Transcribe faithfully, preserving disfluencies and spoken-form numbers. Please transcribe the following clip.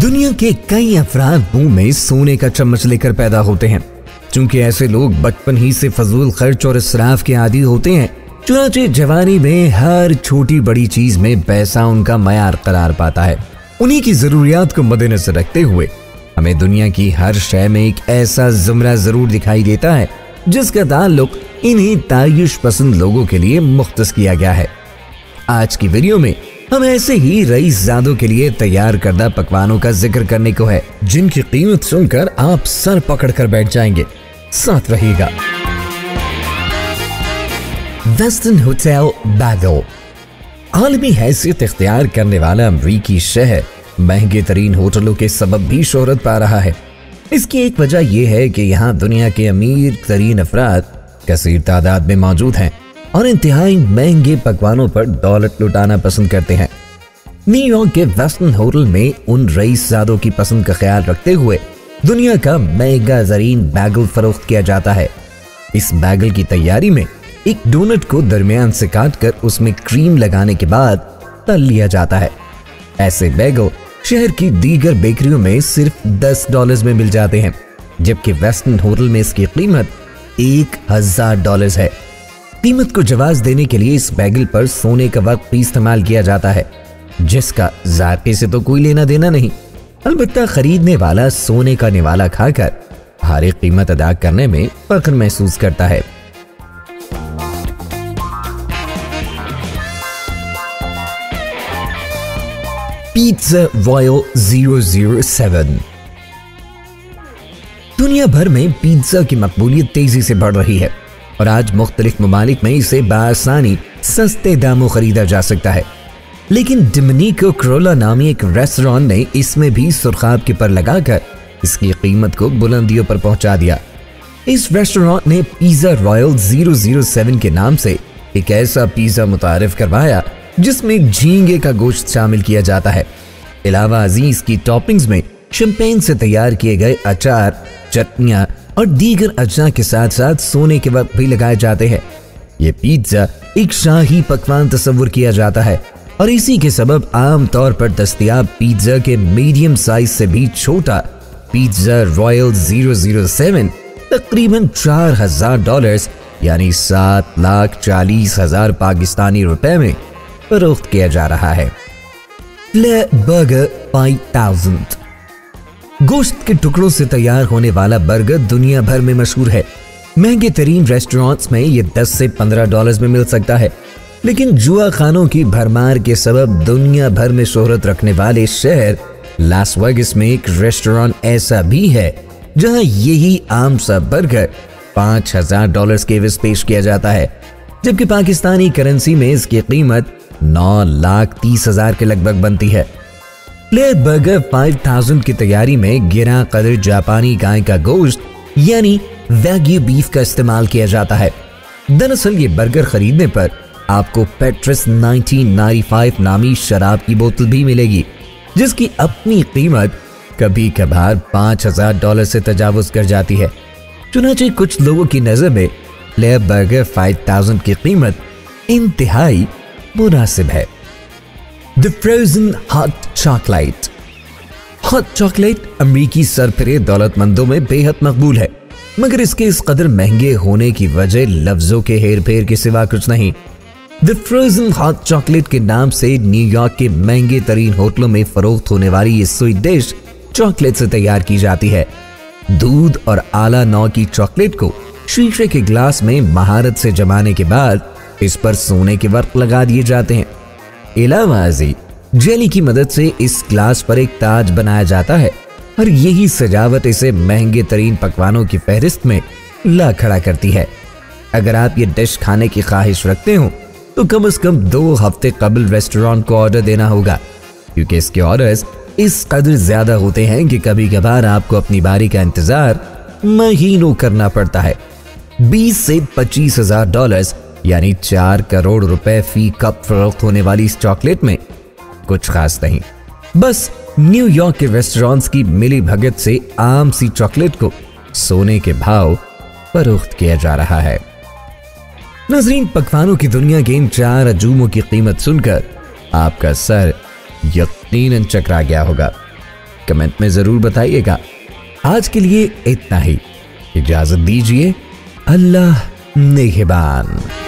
दुनिया के कई अफराद मुंह में सोने का चम्मच लेकर पैदा होते हैं, क्योंकि ऐसे लोग बचपन ही से फजूल खर्च और इसराफ के आदी होते हैं। चुनाचे जवानी में हर छोटी बड़ी चीज में पैसा उनका मयार करार पाता है। उन्हीं की जरूरियात को मद्देनजर रखते हुए हमें दुनिया की हर शय में एक ऐसा जुमरा जरूर दिखाई देता है जिसका ताल्लुक इन्हीं तायुश पसंद लोगों के लिए मुख्तस किया गया है। आज की वीडियो में हम ऐसे ही रईस जादों के लिए तैयार करदा पकवानों का जिक्र करने को है जिनकी कीमत सुनकर आप सर पकड़कर बैठ जाएंगे। साथ रहिएगा। वेस्टन होटल बैगो आलमी हैसियत इख्तियार करने वाला अमरीकी शहर महंगे तरीन होटलों के सबब भी शोहरत पा रहा है। इसकी एक वजह यह है कि यहाँ दुनिया के अमीर तरीन अफराद कसीर तादाद में मौजूद हैं और इंतहाई महंगे पकवानों पर दौलत लुटाना पसंद करते हैं। न्यूयॉर्क के वेस्टन होटल में उन रईस जादों की पसंद का ख्याल रखते हुए दुनिया का महंगा जरीन बैगल फरोख्त किया जाता है। इस बैगल की तैयारी में एक डोनट को दरमियान से काट कर उसमें क्रीम लगाने के बाद तल लिया जाता है। ऐसे बैगल शहर की दीगर बेकरियों में सिर्फ दस डॉलर्स में मिल जाते हैं, जबकि वेस्टर्न होटल में इसकी कीमत एक हज़ार डॉलर्स है। कीमत को जवाब देने के लिए इस बैगल पर सोने का वक्त भी इस्तेमाल किया जाता है, जिसका जायके से तो कोई लेना देना नहीं। अलबत्ता खरीदने वाला सोने का निवाला खाकर भारी कीमत अदा करने में फख्र महसूस करता है। Pizza royal zero zero seven दुनिया भर में पिज्जा की मकबूलियत तेजी से बढ़ रही है और आज मुख्तलिफ ममालिक में इसे बाआसानी सस्ते दामों खरीदा जा सकता है। लेकिन डोमेनिको क्रोला नामी एक रेस्टोरेंट ने इसमें भी सुर्खाब के पर लगाकर इसकी कीमत को बुलंदियों पर पहुंचा दिया। इस रेस्टोरेंट ने pizza royal zero zero seven के नाम से एक ऐसा पिज्जा मुतारिफ करवाया जिसमें झींगे का गोश्त शामिल किया जाता है। इलावा अजीज की टॉपिंग्स में शैंपेन से तैयार किए गए अचार, चटनियाँ और दीगर अजना के साथ साथ सोने के वक्त भी लगाए जाते हैं। ये पिज्ज़ा एक शाही पकवान तस्वुर किया जाता है और इसी के सबब आम तौर पर दस्तियाब पिज्ज़ा के मीडियम साइज से भी छोटा pizza royal zero zero seven तकरीबन चार हजार डॉलर्स यानी सात लाख चालीस हजार पाकिस्तानी रुपए में फरोख्त किया जा रहा है। फ्लेयर बर्गर पाँच हज़ार गोश्त के टुकड़ों से तैयार होने वाला बर्गर दुनिया भर में मशहूर है। महंगे तरीन रेस्टोरेंट्स में ये दस से पंद्रह डॉलर्स में मिल सकता है, लेकिन जुआ खानों की भरमार के सबब दुनिया भर में शोहरत रखने वाले शहर लास वेगास में एक रेस्टोरेंट ऐसा भी है जहां यही आम सा बर्गर पाँच हजार डॉलर के एवज पेश किया जाता है, जबकि पाकिस्तानी करेंसी में इसकी कीमत नौ लाख तीस हजार के लगभग बनती है। फ्लेयर बर्गर पाँच हज़ार की तैयारी में गिरा कदर जापानी गाय का गोश्त यानी वैग्यू बीफ का इस्तेमाल किया जाता है। दरअसल ये बर्गर खरीदने पर आपको पेट्रस नाइनटीन नाइंटी फाइव नामी शराब की बोतल भी मिलेगी, जिसकी अपनी कीमत कभी कभार पाँच हजार डॉलर से तजावुज कर जाती है। चुनाचे कुछ लोगों की नजर में फ्लेयर बर्गर पाँच हज़ार की कीमत इंतहाई मुनासिब है। The frozen hot chocolate hot chocolate अमरीकी सरफरे दौलतमंदों में बेहद मकबूल है, मगर इसके इस कदर महंगे होने की वजह लफ्जों के हेर फेर के सिवा कुछ नहीं। द फ्रोजन हॉट चॉकलेट के नाम से न्यूयॉर्क के महंगे तरीन होटलों में फरोख्त होने वाली ये स्वीट डिश चॉकलेट से तैयार की जाती है। दूध और आला नौ की चॉकलेट को शीशे के ग्लास में महारत से जमाने के बाद इस पर सोने के वर्क लगा दिए जाते हैं। इलावा जेली की मदद से इस ग्लास पर एक ताज बनाया जाता है और यही सजावट इसे महंगे तरीन पकवानों की फहरिस्त में ला खड़ा करती है। अगर आप ये डिश खाने की ख्वाहिश रखते हो तो कम से कम दो हफ्ते कबल रेस्टोरेंट को ऑर्डर देना होगा, क्योंकि इसके ऑर्डर्स इस कदर ज्यादा होते हैं कि कभी कभार आपको अपनी बारी का इंतजार महीनों करना पड़ता है। बीस से पच्चीस हजार डॉलर यानी चार करोड़ रुपए फी कप फरोख्त होने वाली इस चॉकलेट में कुछ खास नहीं, बस न्यूयॉर्क के रेस्टोरेंट्स की मिली भगत से आम सी चॉकलेट को सोने के भाव फरोख्त किया जा रहा है। नाज़रीन, पकवानों की दुनिया के इन चार अजूमों की कीमत सुनकर आपका सर यकीनन चकरा गया होगा। कमेंट में जरूर बताइएगा। आज के लिए इतना ही, इजाजत दीजिए, अल्लाह निगहबान।